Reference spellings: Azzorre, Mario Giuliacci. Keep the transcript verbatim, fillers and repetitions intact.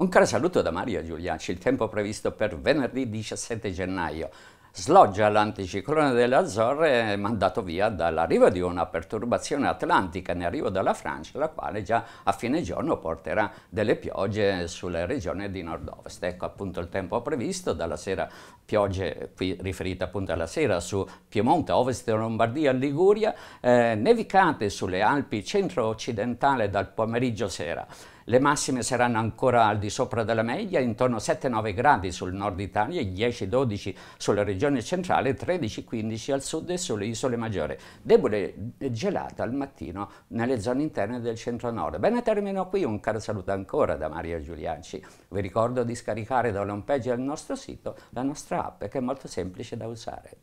Un caro saluto da Mario Giuliacci. Il tempo previsto per venerdì diciassette gennaio. Sloggia l'anticiclone delle Azzorre, mandato via dall'arrivo di una perturbazione atlantica in arrivo dalla Francia, la quale già a fine giorno porterà delle piogge sulle regioni di nord-ovest. Ecco appunto il tempo previsto dalla sera, piogge qui riferite appunto alla sera su Piemonte, ovest Lombardia, Liguria, eh, nevicate sulle Alpi centro-occidentale dal pomeriggio sera. Le massime saranno ancora al di sopra della media, intorno a sette nove gradi sul nord Italia, dieci dodici sulla regione centrale, tredici quindici al sud e sulle isole maggiori. Debole gelata al mattino nelle zone interne del centro-nord. Bene, termino qui. Un caro saluto ancora da Mario Giuliacci. Vi ricordo di scaricare dall'home page del nostro sito la nostra app, che è molto semplice da usare.